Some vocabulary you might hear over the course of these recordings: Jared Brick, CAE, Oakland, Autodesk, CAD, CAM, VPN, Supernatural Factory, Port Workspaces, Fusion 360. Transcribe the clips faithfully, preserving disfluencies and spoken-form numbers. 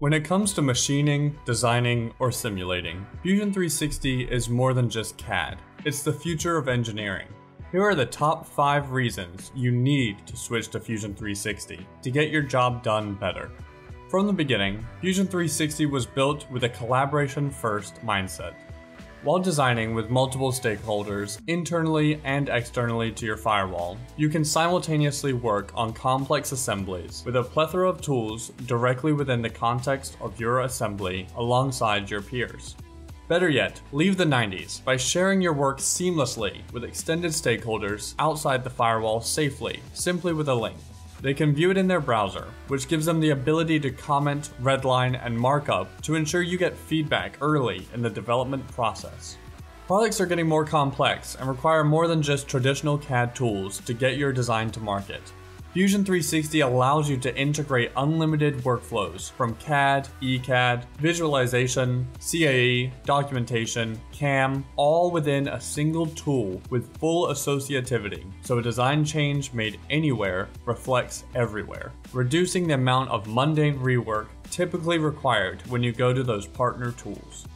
When it comes to machining, designing, or simulating, Fusion three sixty is more than just C A D. It's the future of engineering. Here are the top five reasons you need to switch to Fusion three sixty to get your job done better. From the beginning, Fusion three sixty was built with a collaboration-first mindset. While designing with multiple stakeholders internally and externally to your firewall, you can simultaneously work on complex assemblies with a plethora of tools directly within the context of your assembly alongside your peers. Better yet, leave the nineties by sharing your work seamlessly with extended stakeholders outside the firewall safely, simply with a link. They can view it in their browser, which gives them the ability to comment, redline, and markup to ensure you get feedback early in the development process. Products are getting more complex and require more than just traditional C A D tools to get your design to market. Fusion three sixty allows you to integrate unlimited workflows from C A D, E C A D, visualization, C A E, documentation, C A M, all within a single tool with full associativity, so a design change made anywhere reflects everywhere, reducing the amount of mundane rework typically required when you go to those partner tools.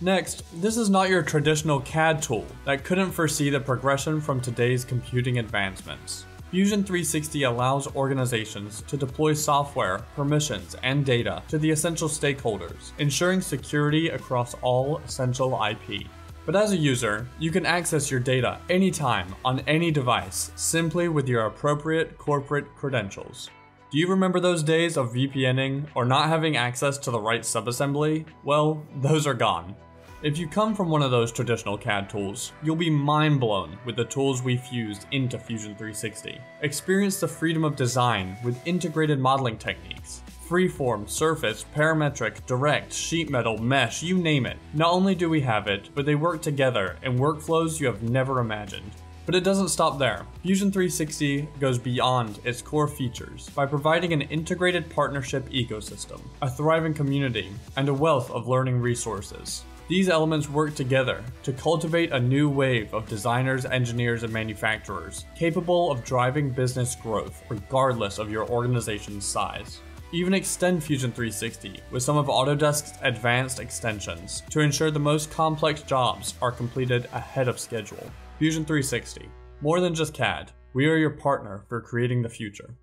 Next, this is not your traditional C A D tool that couldn't foresee the progression from today's computing advancements. Fusion three sixty allows organizations to deploy software, permissions, and data to the essential stakeholders, ensuring security across all essential I P. But as a user, you can access your data anytime on any device, simply with your appropriate corporate credentials. Do you remember those days of V P N ing or not having access to the right subassembly? Well, those are gone. If you come from one of those traditional C A D tools, you'll be mind blown with the tools we fused into Fusion three sixty. Experience the freedom of design with integrated modeling techniques. Freeform, surface, parametric, direct, sheet metal, mesh, you name it. Not only do we have it, but they work together in workflows you have never imagined. But it doesn't stop there. Fusion three sixty goes beyond its core features by providing an integrated partnership ecosystem, a thriving community, and a wealth of learning resources. These elements work together to cultivate a new wave of designers, engineers, and manufacturers capable of driving business growth regardless of your organization's size. Even extend Fusion three sixty with some of Autodesk's advanced extensions to ensure the most complex jobs are completed ahead of schedule. Fusion three sixty, more than just C A D, we are your partner for creating the future.